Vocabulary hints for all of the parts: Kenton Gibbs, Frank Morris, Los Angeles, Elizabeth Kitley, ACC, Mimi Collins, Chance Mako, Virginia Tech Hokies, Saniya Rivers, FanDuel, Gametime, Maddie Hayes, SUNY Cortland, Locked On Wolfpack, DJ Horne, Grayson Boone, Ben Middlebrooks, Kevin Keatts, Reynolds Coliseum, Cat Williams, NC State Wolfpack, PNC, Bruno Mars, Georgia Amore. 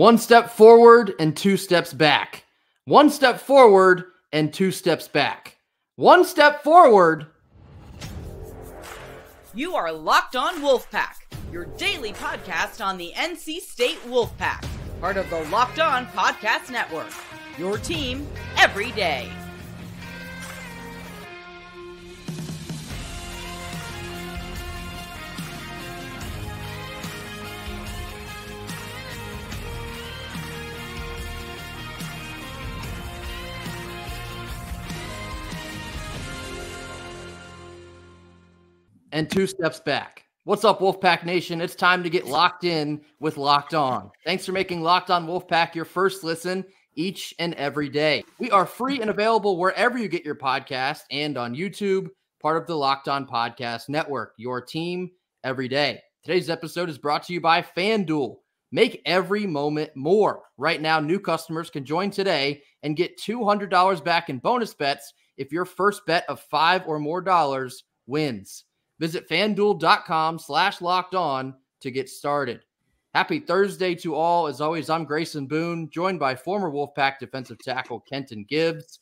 One step forward and two steps back. One step forward and two steps back. One step forward. You are Locked On Wolfpack, your daily podcast on the NC State Wolfpack, part of the Locked On Podcast Network, your team every day. And two steps back. What's up, Wolfpack Nation? It's time to get locked in with Locked On. Thanks for making Locked On Wolfpack your first listen each and every day. We are free and available wherever you get your podcast and on YouTube, part of the Locked On Podcast Network, your team every day. Today's episode is brought to you by FanDuel. Make every moment more. Right now, new customers can join today and get $200 back in bonus bets if your first bet of $5 or more wins. Visit FanDuel.com/LockedOn to get started. Happy Thursday to all. As always, I'm Grayson Boone, joined by former Wolfpack defensive tackle Kenton Gibbs.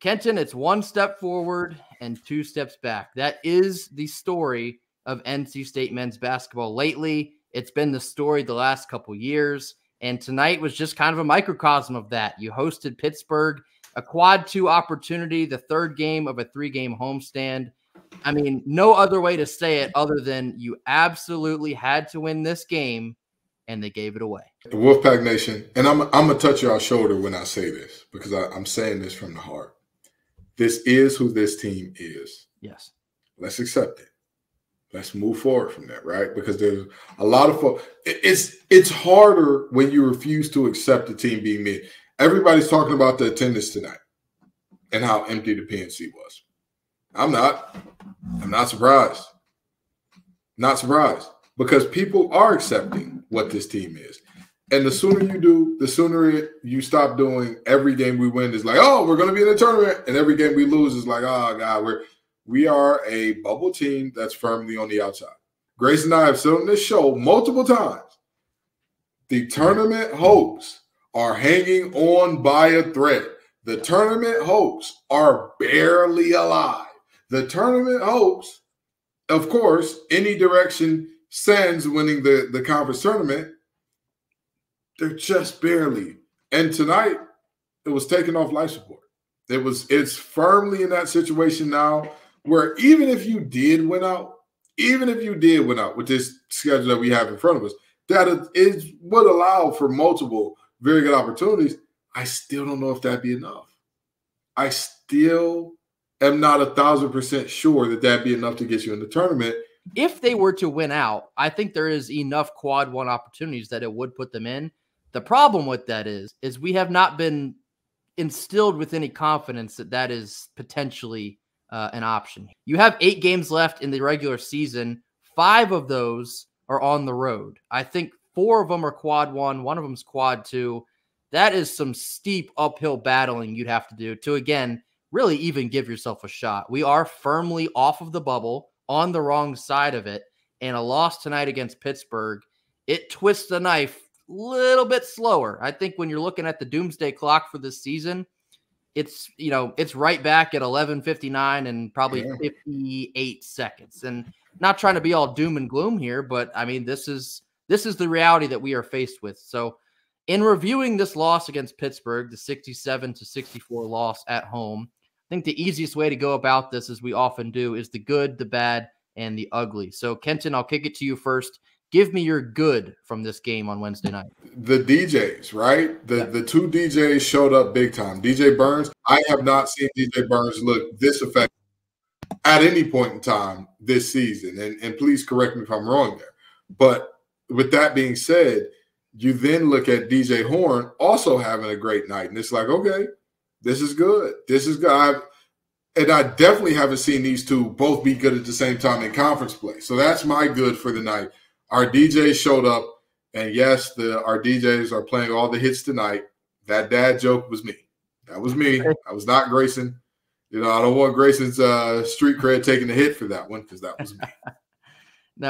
Kenton, it's one step forward and two steps back. That is the story of NC State men's basketball lately. It's been the story the last couple years, and tonight was just kind of a microcosm of that. You hosted Pittsburgh, a quad two opportunity, the third game of a three-game homestand. I mean, no other way to say it other than you absolutely had to win this game, and they gave it away. The Wolfpack Nation, and I'm going to touch y'all's shoulder when I say this, because I'm saying this from the heart. This is who this team is. Yes. Let's accept it. Let's move forward from that, right? Because there's a lot of folks. It's harder when you refuse to accept the team being mid. Everybody's talking about the attendance tonight and how empty the PNC was. I'm not surprised. Not surprised, because people are accepting what this team is. And the sooner you do, the sooner you stop doing every game we win is like, oh, we're going to be in the tournament. And every game we lose is like, oh, God, we are a bubble team that's firmly on the outside. Grace and I have said on this show multiple times, the tournament hopes are hanging on by a thread. The tournament hopes are barely alive. The tournament hopes, of course, any direction sends winning the conference tournament. They're just barely. And tonight, it was taken off life support. It's firmly in that situation now where even if you did win out, with this schedule that we have in front of us, that it would allow for multiple very good opportunities, I still don't know if that'd be enough. I still am not 1,000% sure that that'd be enough to get you in the tournament. If they were to win out, I think there is enough quad one opportunities that it would put them in. The problem with that is we have not been instilled with any confidence that that is potentially an option. You have 8 games left in the regular season. 5 of those are on the road. I think 4 of them are quad one. 1 of them's quad two. That is some steep uphill battling you'd have to do to, again, really even give yourself a shot. We are firmly off of the bubble, on the wrong side of it, and a loss tonight against Pittsburgh, it twists the knife a little bit slower. I think when you're looking at the doomsday clock for this season, it's right back at 11:59 and probably 58 seconds. And not trying to be all doom and gloom here, but I mean, this is the reality that we are faced with. So in reviewing this loss against Pittsburgh, the 67-64 loss at home, I think the easiest way to go about this, as we often do, is the good, the bad, and the ugly. So, Kenton, I'll kick it to you first. Give me your good from this game on Wednesday night. The DJs, right? The two DJs showed up big time. DJ Burns, I have not seen DJ Burns look this effective at any point in time this season. And please correct me if I'm wrong there. But with that being said, you then look at DJ Horne also having a great night. And it's like, okay, this is good. This is good. I definitely haven't seen these two both be good at the same time in conference play. So that's my good for the night. Our DJs showed up, and yes, our DJs are playing all the hits tonight. That dad joke was me. That was me. I was not Grayson. You know, I don't want Grayson's street cred taking the hit for that one, because that was me.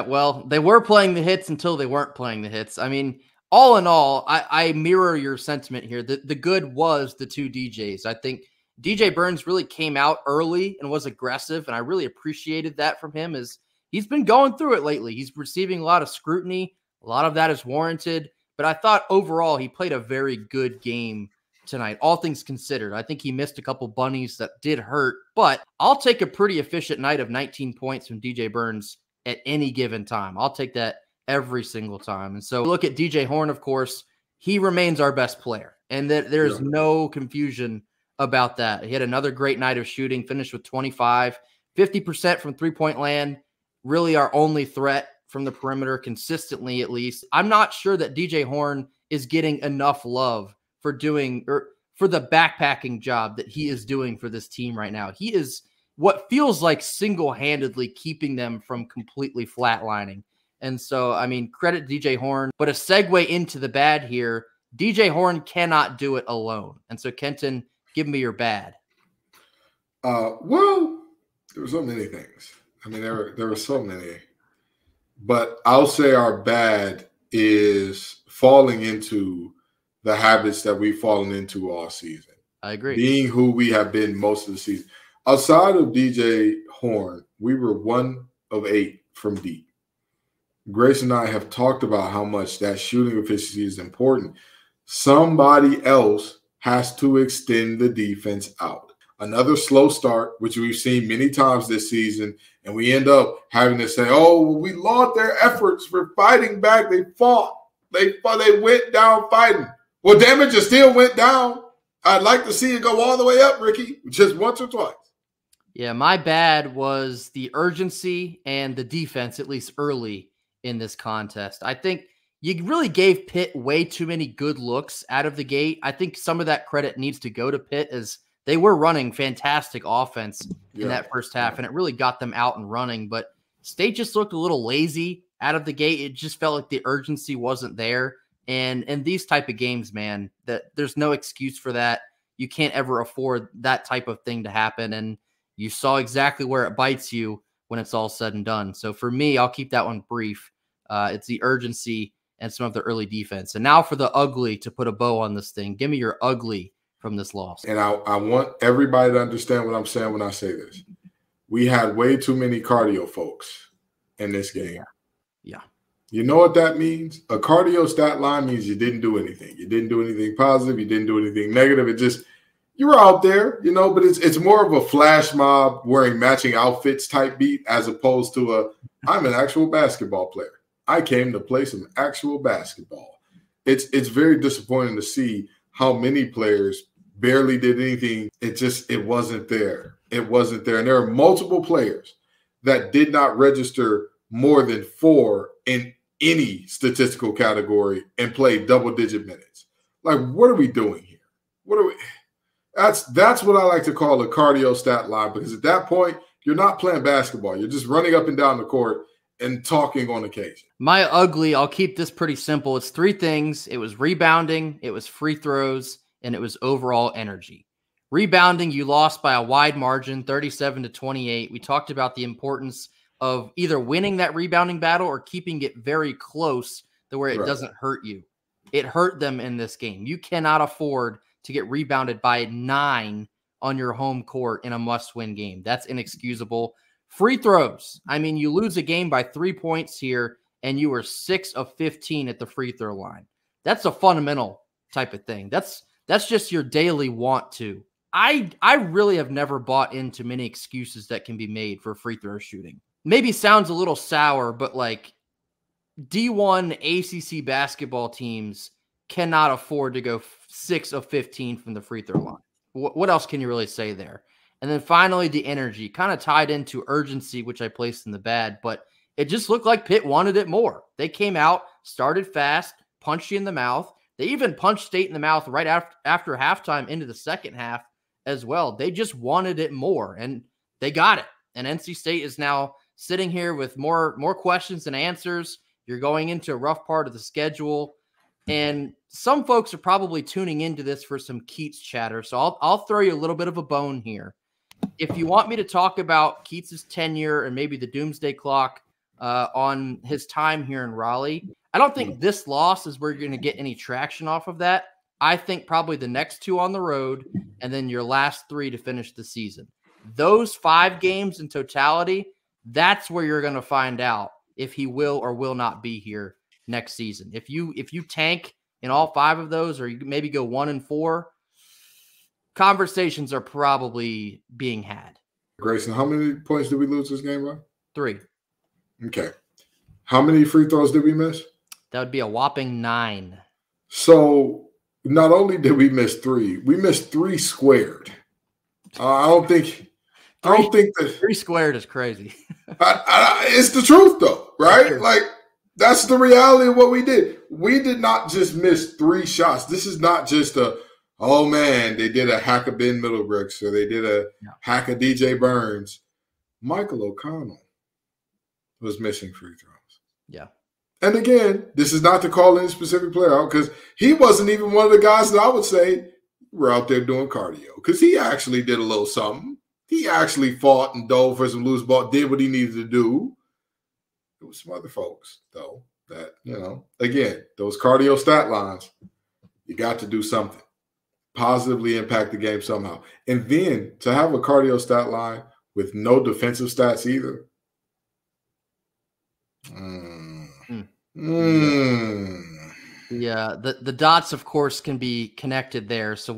Well, they were playing the hits until they weren't playing the hits. I mean, all in all, I mirror your sentiment here. The good was the two DJs. I think DJ Burns really came out early and was aggressive, and I really appreciated that from him as he's been going through it lately. He's receiving a lot of scrutiny. A lot of that is warranted, but I thought overall he played a very good game tonight, all things considered. I think he missed a couple bunnies that did hurt, but I'll take a pretty efficient night of 19 points from DJ Burns at any given time. I'll take that every single time. And so look at DJ Horne, of course, he remains our best player, and there's no confusion about that. He had another great night of shooting, finished with 25, 50% from three-point land, really our only threat from the perimeter consistently, at least. I'm not sure that DJ Horne is getting enough love for doing or for the backpacking job that he is doing for this team right now. He is what feels like single-handedly keeping them from completely flatlining. And so, I mean, credit DJ Horne, but a segue into the bad here, DJ Horne cannot do it alone. And so Kenton, give me your bad. Well, there were so many things. I mean, there were so many. But I'll say our bad is falling into the habits that we've fallen into all season. I agree. Being who we have been most of the season. Outside of DJ Horne, we were 1 of 8 from deep. Grace and I have talked about how much that shooting efficiency is important. Somebody else has to extend the defense out. Another slow start, which we've seen many times this season, and we end up having to say, oh, we laud their efforts for fighting back. They fought. They went down fighting. Well, damn it, you still went down. I'd like to see it go all the way up, Ricky, just once or twice. Yeah, my bad was the urgency and the defense, at least early in this contest. I think you really gave Pitt way too many good looks out of the gate. I think some of that credit needs to go to Pitt as they were running fantastic offense in that first half, and it really got them out and running. But State just looked a little lazy out of the gate. It just felt like the urgency wasn't there. And in these type of games, man, that there's no excuse for that. You can't ever afford that type of thing to happen. And you saw exactly where it bites you when it's all said and done. So for me, I'll keep that one brief. It's the urgency and some of the early defense. And now for the ugly, to put a bow on this thing. Give me your ugly from this loss. And I want everybody to understand what I'm saying when I say this. We had way too many cardio folks in this game. Yeah. You know what that means? A cardio stat line means you didn't do anything. You didn't do anything positive. You didn't do anything negative. It just, you were out there, you know, but it's more of a flash mob wearing matching outfits type beat as opposed to a, I'm an actual basketball player. I came to play some actual basketball. It's very disappointing to see how many players barely did anything. It wasn't there. It wasn't there. And there are multiple players that did not register more than 4 in any statistical category and played double-digit minutes. Like, what are we doing here? What are we? That's what I like to call a cardio stat line, because at that point, you're not playing basketball. You're just running up and down the court and talking on occasion. My ugly, I'll keep this pretty simple. It's 3 things. It was rebounding, it was free throws, and it was overall energy. Rebounding, you lost by a wide margin, 37-28. We talked about the importance of either winning that rebounding battle or keeping it very close to where it doesn't hurt you. It hurt them in this game. You cannot afford to get rebounded by 9 on your home court in a must-win game. That's inexcusable. Free throws. I mean, you lose a game by 3 points here, and you were 6 of 15 at the free throw line. That's a fundamental type of thing. That's just your daily want to. I really have never bought into many excuses that can be made for free throw shooting. Maybe sounds a little sour, but like D1 ACC basketball teams cannot afford to go 6 of 15 from the free throw line. What else can you really say there? And then finally, the energy, kind of tied into urgency, which I placed in the bad, but it just looked like Pitt wanted it more. They came out, started fast, punched you in the mouth. They even punched State in the mouth right after halftime into the second half as well. They just wanted it more, and they got it. And NC State is now sitting here with more questions than answers. You're going into a rough part of the schedule. And some folks are probably tuning into this for some Keatts chatter, so I'll throw you a little bit of a bone here. If you want me to talk about Keats's tenure and maybe the doomsday clock on his time here in Raleigh, I don't think this loss is where you're going to get any traction off of that. I think probably the next two on the road and then your last three to finish the season. Those five games in totality, that's where you're going to find out if he will or will not be here next season. If you tank in all five of those, or you maybe go 1-4, conversations are probably being had. Grayson, how many points did we lose this game by? 3. Okay. How many free throws did we miss? That would be a whopping 9. So not only did we miss 3, we missed 3 squared. I don't think that 3 squared is crazy. It's the truth though, right? Like, that's the reality of what we did. We did not just miss 3 shots. This is not just a, oh man, they did a hack of Ben Middlebrooks, or they did a hack of DJ Burns. Michael O'Connell was missing free throws. Yeah. And again, this is not to call any specific player out, because he wasn't even one of the guys that I would say were out there doing cardio, because he actually did a little something. He actually fought and dove for some loose ball, did what he needed to do. It was some other folks, though, that, you know, again, those cardio stat lines, you got to do something. Positively impact the game somehow. And then to have a cardio stat line with no defensive stats either. Yeah, the dots, of course, can be connected there. So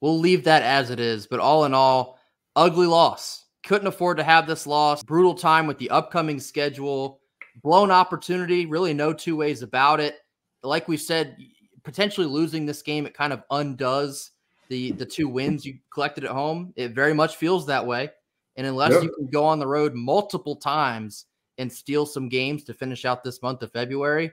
we'll leave that as it is. But all in all, ugly loss. Couldn't afford to have this loss. Brutal time with the upcoming schedule. Blown opportunity. Really no two ways about it. Like we said, potentially losing this game, it kind of undoes the 2 wins you collected at home. It very much feels that way. And unless you can go on the road multiple times and steal some games to finish out this month of February,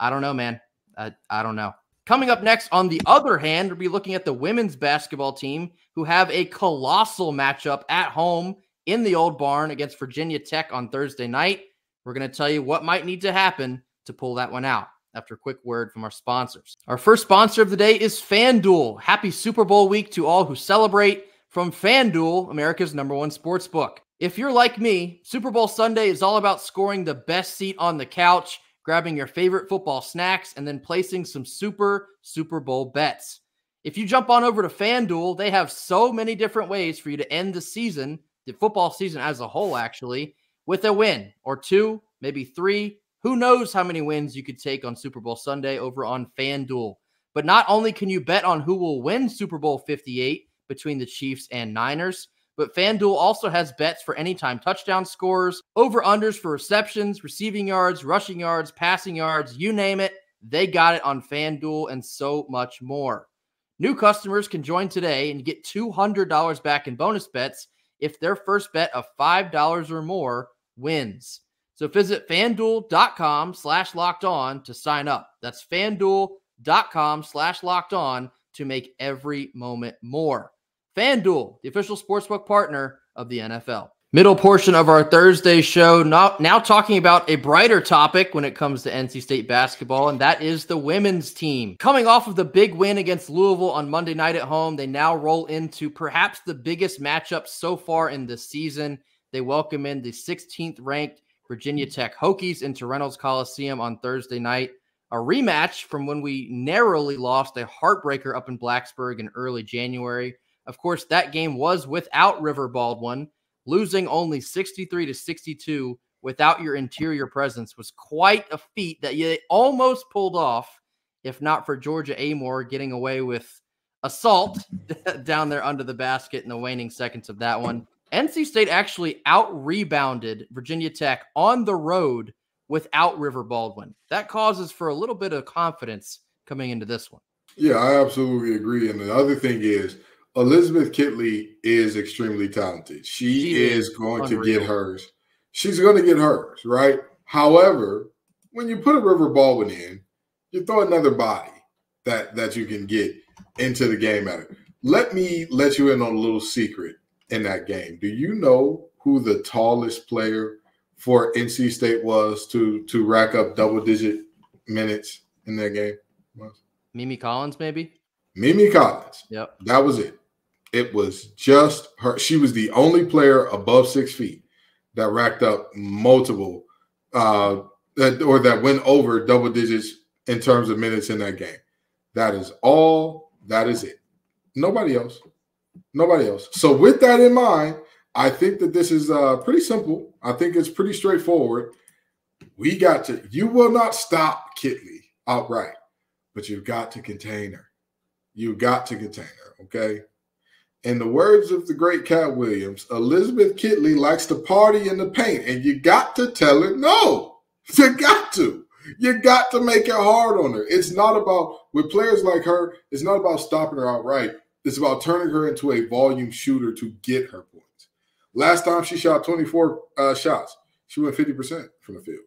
I don't know, man. I don't know. Coming up next, on the other hand, we'll be looking at the women's basketball team, who have a colossal matchup at home in the Old Barn against Virginia Tech on Thursday night. We're going to tell you what might need to happen to pull that one out after a quick word from our sponsors. Our first sponsor of the day is FanDuel. Happy Super Bowl week to all who celebrate from FanDuel, America's #1 sportsbook. If you're like me, Super Bowl Sunday is all about scoring the best seat on the couch, grabbing your favorite football snacks, and then placing some Super Bowl bets. If you jump on over to FanDuel, they have so many different ways for you to end the season, the football season as a whole, actually, with a win or 2, maybe 3. Who knows how many wins you could take on Super Bowl Sunday over on FanDuel. But not only can you bet on who will win Super Bowl 58 between the Chiefs and Niners, but FanDuel also has bets for anytime touchdown scores, over-unders for receptions, receiving yards, rushing yards, passing yards, you name it. They got it on FanDuel, and so much more. New customers can join today and get $200 back in bonus bets if their first bet of $5 or more wins. So visit FanDuel.com/lockedon to sign up. That's FanDuel.com/lockedon to make every moment more. FanDuel, the official sportsbook partner of the NFL. Middle portion of our Thursday show, now talking about a brighter topic when it comes to NC State basketball, and that is the women's team. Coming off of the big win against Louisville on Monday night at home, they now roll into perhaps the biggest matchup so far in the season. They welcome in the 16th-ranked Virginia Tech Hokies into Reynolds Coliseum on Thursday night. A rematch from when we narrowly lost a heartbreaker up in Blacksburg in early January. Of course, that game was without River Baldwin. Losing only 63-62 without your interior presence was quite a feat that you almost pulled off, if not for Georgia Amore getting away with assault down there under the basket in the waning seconds of that one. NC State actually out-rebounded Virginia Tech on the road without River Baldwin. That causes for a little bit of confidence coming into this one. Yeah, I absolutely agree. And the other thing is, Elizabeth Kitley is extremely talented. She is going to get hers. She's going to get hers, right? However, when you put a River Baldwin in, you throw another body that you can get into the game at it. Let me let you in on a little secret. In that game, do you know who the tallest player for NC State was to rack up double-digit minutes in that game? Mimi Collins, maybe? Mimi Collins. Yep. That was it. It was just her. She was the only player above 6 feet that racked up multiple or that went over double digits in terms of minutes in that game. That is all. That is it. Nobody else. Nobody else. So with that in mind, I think that this is pretty simple. I think it's pretty straightforward. We got to – you will not stop Kitley outright, but you've got to contain her. You've got to contain her, okay? In the words of the great Cat Williams, Elizabeth Kitley likes to party in the paint, and you got to tell her no. You got to. You got to make it hard on her. It's not about – with players like her, it's not about stopping her outright. It's about turning her into a volume shooter to get her points. Last time she shot 24 shots. She went 50% from the field.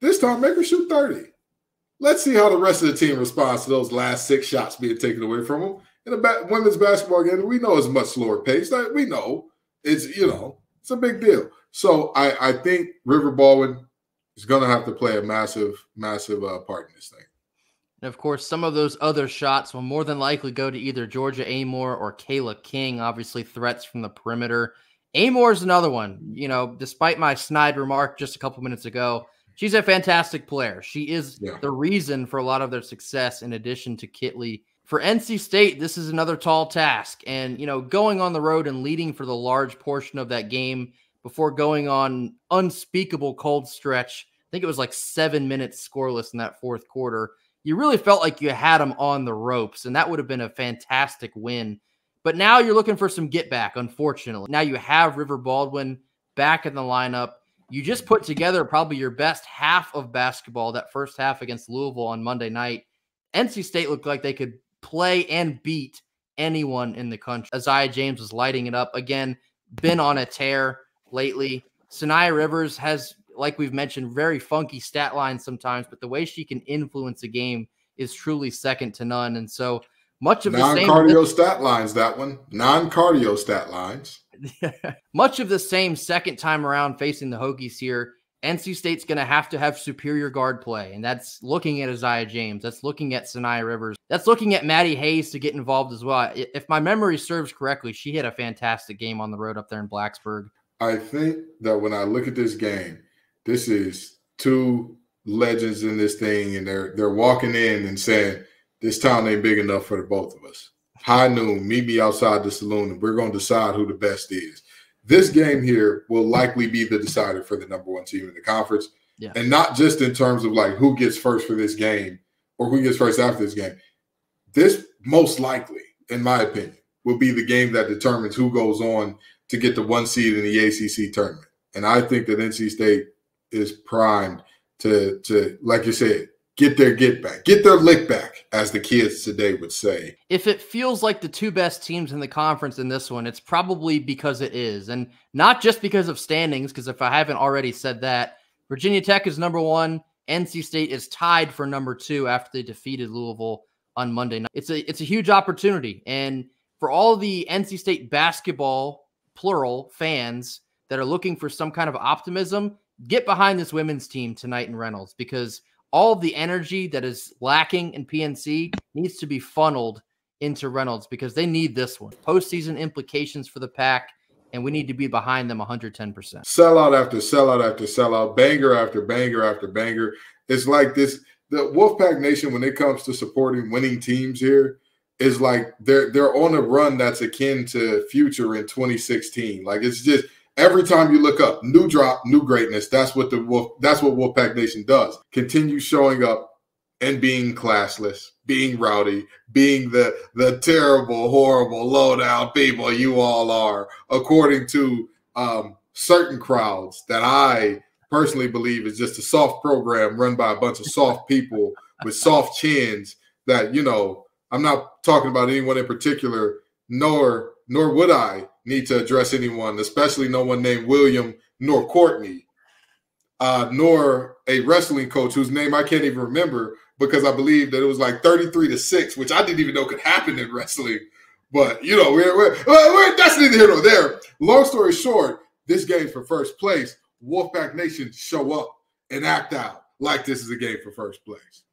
This time, make her shoot 30. Let's see how the rest of the team responds to those last 6 shots being taken away from them. In a women's basketball game, we know it's much slower pace. Like, we know. It's, you know, it's a big deal. So I think River Baldwin is going to have to play a massive, massive part in this thing. And, of course, some of those other shots will more than likely go to either Georgia Amore or Kayla King, obviously threats from the perimeter. Amore's another one. You know, despite my snide remark just a couple minutes ago, she's a fantastic player. She is the reason for a lot of their success in addition to Kitley. For NC State, this is another tall task. And, you know, going on the road and leading for the large portion of that game before going on unspeakable cold stretch. I think it was like 7 minutes scoreless in that fourth quarter. You really felt like you had them on the ropes, and that would have been a fantastic win. But now you're looking for some get back, unfortunately. Now you have River Baldwin back in the lineup. You just put together probably your best half of basketball, that first half against Louisville on Monday night. NC State looked like they could play and beat anyone in the country. Isaiah James was lighting it up. Again, been on a tear lately. Saniya Rivers has, like we've mentioned, very funky stat lines sometimes, but the way she can influence a game is truly second to none. And so much of the same non-cardio stat lines, that one. Non-cardio stat lines. Much of the same second time around facing the Hokies here. NC State's going to have superior guard play, and that's looking at Isaiah James. That's looking at Saniya Rivers. That's looking at Maddie Hayes to get involved as well. If my memory serves correctly, she had a fantastic game on the road up there in Blacksburg. I think that when I look at this game, this is two legends in this thing, and they're walking in and saying, this town ain't big enough for the both of us. High noon, meet me outside the saloon, and we're going to decide who the best is. This game here will likely be the decider for the #1 team in the conference, and not just in terms of like who gets first for this game or who gets first after this game. This most likely, in my opinion, will be the game that determines who goes on to get the 1 seed in the ACC tournament. And I think that NC State is primed to, like you said, get their lick back, as the kids today would say. If it feels like the 2 best teams in the conference in this one, it's probably because it is. And not just because of standings, because if I haven't already said that, Virginia Tech is #1. NC State is tied for #2 after they defeated Louisville on Monday night. It's a huge opportunity. And for all the NC State basketball, plural, fans that are looking for some kind of optimism, get behind this women's team tonight in Reynolds, because all of the energy that is lacking in PNC needs to be funneled into Reynolds, because they need this one. Postseason implications for the Pack, and we need to be behind them 110%. Sellout after sellout after sellout, banger after banger after banger. It's like this, the Wolfpack Nation, when it comes to supporting winning teams here, is like they're on a run that's akin to Future in 2016. Like, it's just – every time you look up, new drop, new greatness. That's what Wolfpack Nation does. Continue showing up and being classless, being rowdy, being the terrible, horrible, low-down people you all are, according to certain crowds that I personally believe is just a soft program run by a bunch of soft people with soft chins that, you know, I'm not talking about anyone in particular, nor would I need to address anyone, especially no one named William nor Courtney, nor a wrestling coach whose name I can't even remember, because I believe that it was like 33-6, which I didn't even know could happen in wrestling. But, you know, that's neither here nor there. Long story short, this game for first place, Wolfpack Nation, show up and act out like this is a game for first place.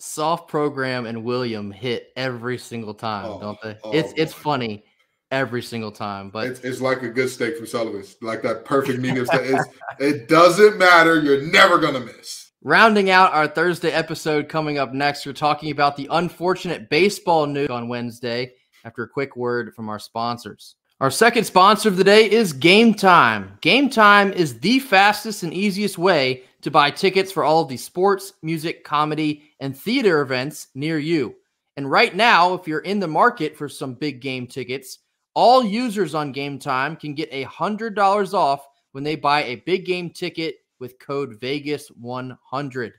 Soft program and William hit every single time, don't they? It's funny. every single time. But it's like a good steak from Sullivan's, like that perfect medium steak. It doesn't matter. You're never going to miss. Rounding out our Thursday episode coming up next, we're talking about the unfortunate baseball news on Wednesday after a quick word from our sponsors. Our second sponsor of the day is Gametime. Gametime is the fastest and easiest way to buy tickets for all of the sports, music, comedy, and theater events near you. And right now, if you're in the market for some big game tickets, all users on Gametime can get $100 off when they buy a big game ticket with code VEGAS100.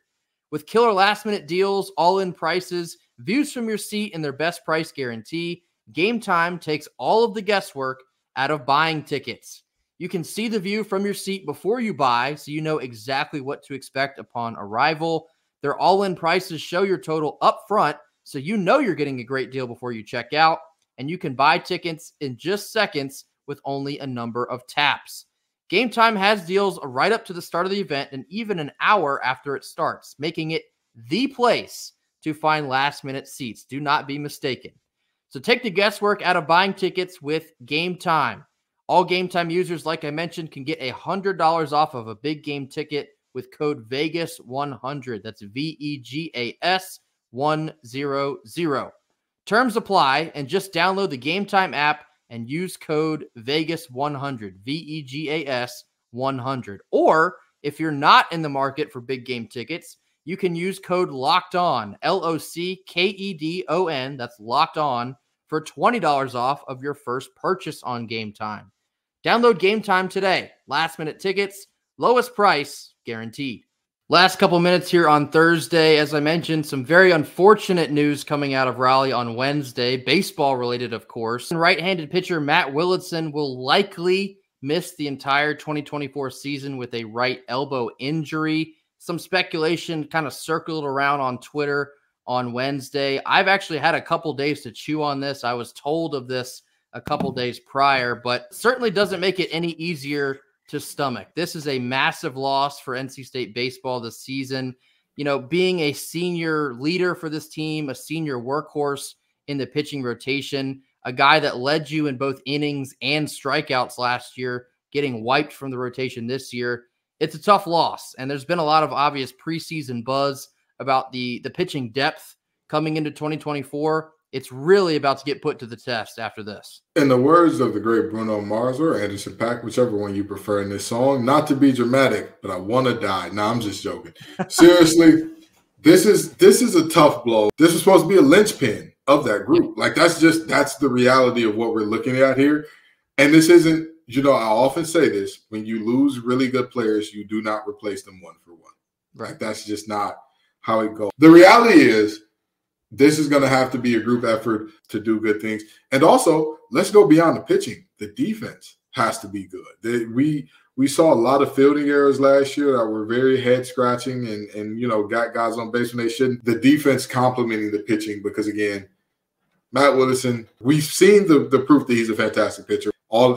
With killer last-minute deals, all-in prices, views from your seat, and their best price guarantee, Gametime takes all of the guesswork out of buying tickets. You can see the view from your seat before you buy, so you know exactly what to expect upon arrival. Their all-in prices show your total up front, so you know you're getting a great deal before you check out, and you can buy tickets in just seconds with only a number of taps. Gametime has deals right up to the start of the event and even an hour after it starts, making it the place to find last-minute seats. Do not be mistaken. So take the guesswork out of buying tickets with Gametime. All Gametime users, like I mentioned, can get $100 off of a big game ticket with code VEGAS100. That's VEGAS100. Terms apply, and just download the Gametime app and use code VEGAS100, VEGAS100. Or if you're not in the market for big game tickets, you can use code LOCKEDON, LOCKEDON, that's Locked On, for $20 off of your first purchase on Gametime. Download Gametime today. Last-minute tickets, lowest price, guaranteed. Last couple minutes here on Thursday. As I mentioned, some very unfortunate news coming out of Raleigh on Wednesday, baseball-related, of course. And right-handed pitcher Matt Willadsen will likely miss the entire 2024 season with a right elbow injury. Some speculation kind of circled around on Twitter on Wednesday. I've actually had a couple days to chew on this. I was told of this a couple days prior, but certainly doesn't make it any easier to stomach. This is a massive loss for NC State baseball this season. You know, being a senior leader for this team, a senior workhorse in the pitching rotation, a guy that led you in both innings and strikeouts last year, getting wiped from the rotation this year. It's a tough loss. And there's been a lot of obvious preseason buzz about the pitching depth coming into 2024. It's really about to get put to the test after this. In the words of the great Bruno Mars or Anderson Pack, whichever one you prefer in this song, not to be dramatic, but I want to die. Nah, I'm just joking. Seriously, this is a tough blow. This was supposed to be a linchpin of that group. Like, that's the reality of what we're looking at here. And this isn't, you know, I often say this, when you lose really good players, you do not replace them one for one. Right. Like, that's just not how it goes. The reality is, this is going to have to be a group effort to do good things. And also, let's go beyond the pitching. The defense has to be good. We saw a lot of fielding errors last year that were very head-scratching and you know, got guys on base when they shouldn't. The defense complementing the pitching because, again, Matt Willadsen, we've seen the proof that he's a fantastic pitcher.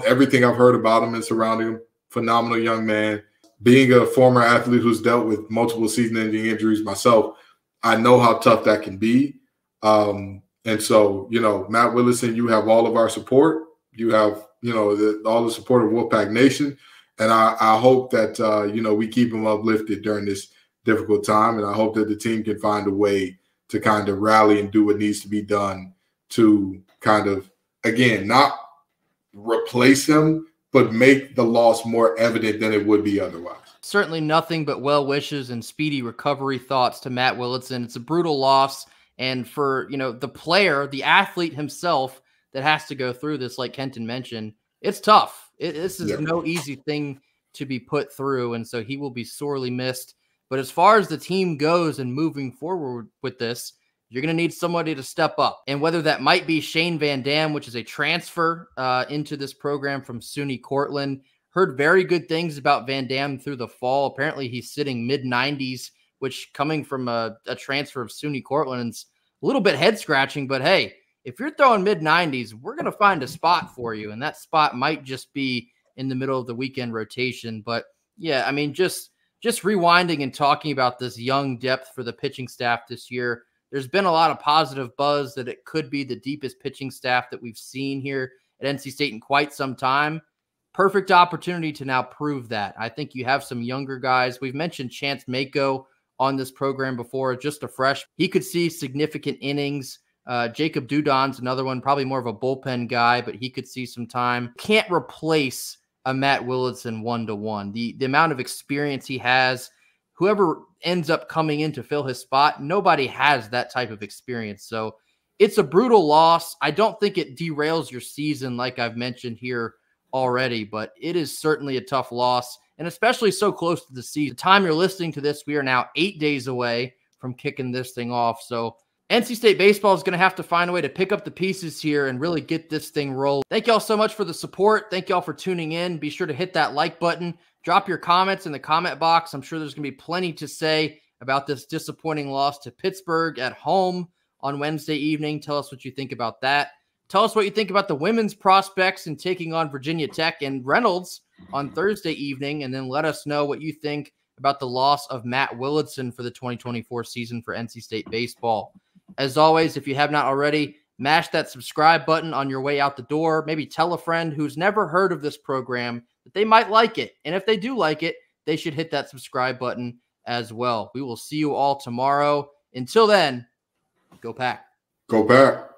Everything I've heard about him and surrounding him, phenomenal young man. Being a former athlete who's dealt with multiple season-ending injuries myself, I know how tough that can be. And so, you know, Matt Willadsen, you have all of our support. You have, you know, all the support of Wolfpack Nation. And I hope that, you know, we keep him uplifted during this difficult time. And I hope that the team can find a way to kind of rally and do what needs to be done to kind of, again, not replace him, but make the loss more evident than it would be otherwise. Certainly nothing but well wishes and speedy recovery thoughts to Matt Willadsen. It's a brutal loss. And for, you know, the player, the athlete himself that has to go through this, like Kenton mentioned, it's tough. This is no easy thing to be put through. And so he will be sorely missed. But as far as the team goes and moving forward with this, you're going to need somebody to step up. And whether that might be Shane Van Dam, which is a transfer into this program from SUNY Cortland. Heard very good things about Van Dam through the fall. Apparently he's sitting mid-90s, which coming from a transfer of SUNY Cortland's a little bit head-scratching, but hey, if you're throwing mid-90s, we're going to find a spot for you, and that spot might just be in the middle of the weekend rotation. But yeah, I mean, just rewinding and talking about this young depth for the pitching staff this year, there's been a lot of positive buzz that it could be the deepest pitching staff that we've seen here at NC State in quite some time. Perfect opportunity to now prove that. I think you have some younger guys. We've mentioned Chance Mako on this program before, just a fresh. He could see significant innings. Jacob Dudon's another one, probably more of a bullpen guy, but he could see some time. Can't replace a Matt Willadsen one-to-one. The amount of experience he has, whoever ends up coming in to fill his spot, nobody has that type of experience. So it's a brutal loss. I don't think it derails your season like I've mentioned here already, but it is certainly a tough loss, and especially so close to the season. The time you're listening to this, we are now 8 days away from kicking this thing off. So NC State baseball is going to have to find a way to pick up the pieces here and really get this thing rolling. Thank y'all so much for the support. Thank y'all for tuning in. Be sure to hit that like button. Drop your comments in the comment box. I'm sure there's going to be plenty to say about this disappointing loss to Pittsburgh at home on Wednesday evening. Tell us what you think about that. Tell us what you think about the women's prospects and taking on Virginia Tech and Reynolds on Thursday evening, and then let us know what you think about the loss of Matt Willadsen for the 2024 season for NC State baseball. As always, if you have not already, mash that subscribe button on your way out the door. Maybe tell a friend who's never heard of this program that they might like it. And if they do like it, they should hit that subscribe button as well. We will see you all tomorrow. Until then, go Pack. Go Pack.